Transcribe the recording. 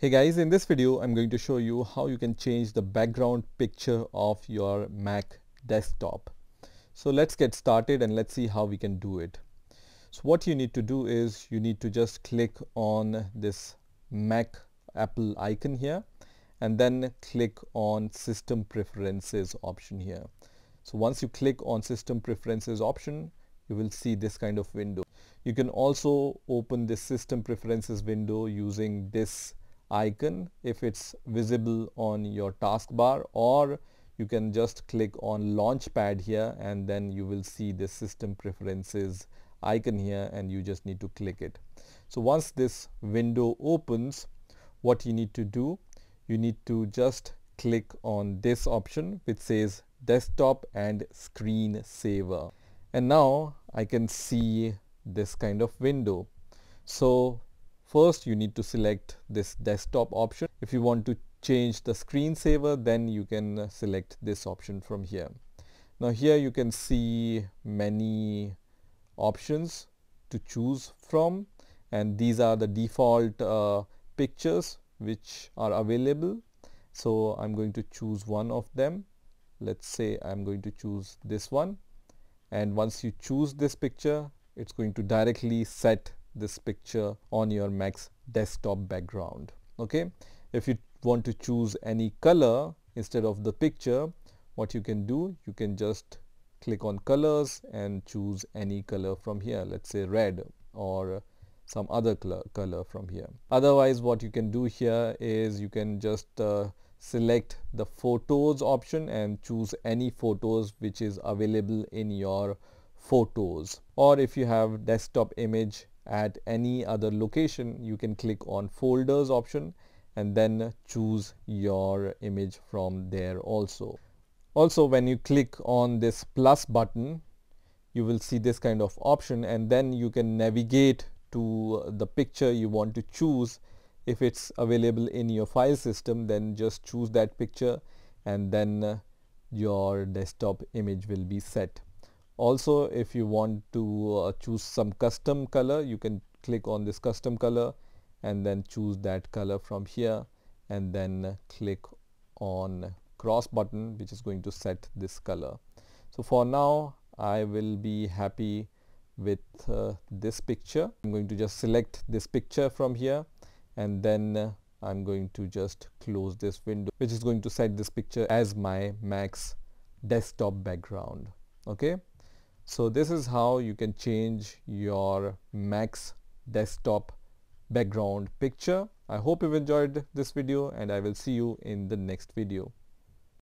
Hey guys, in this video I'm going to show you how you can change the background picture of your Mac desktop. So let's get started and let's see how we can do it. So what you need to do is you need to just click on this Mac Apple icon here and then click on System Preferences option here. So once you click on System Preferences option, you will see this kind of window. You can also open this System Preferences window using this icon if it's visible on your taskbar, or you can just click on Launchpad here and then you will see the System Preferences icon here and you just need to click it. So once this window opens, what you need to do, you need to just click on this option which says Desktop and Screen Saver, and now I can see this kind of window. So first you need to select this desktop option. If you want to change the screensaver, then you can select this option from here. Now here you can see many options to choose from, and these are the default pictures which are available. So I'm going to choose one of them. Let's say I'm going to choose this one, and once you choose this picture, it's going to directly set this picture on your Mac's desktop background. Okay, if you want to choose any color instead of the picture, what you can do, you can just click on colors and choose any color from here. Let's say red or some other color from here. Otherwise what you can do here is you can just select the photos option and choose any photos which is available in your photos, or if you have desktop image at any other location, you can click on folders option and then choose your image from there also. Also, when you click on this plus button, you will see this kind of option, and then you can navigate to the picture you want to choose. If it's available in your file system, then just choose that picture and then your desktop image will be set. Also, if you want to choose some custom color, you can click on this custom color and then choose that color from here and then click on cross button, which is going to set this color. So for now I will be happy with this picture. I'm going to just select this picture from here and then I'm going to just close this window, which is going to set this picture as my Mac's desktop background. Okay. So this is how you can change your Mac's desktop background picture. I hope you've enjoyed this video and I will see you in the next video.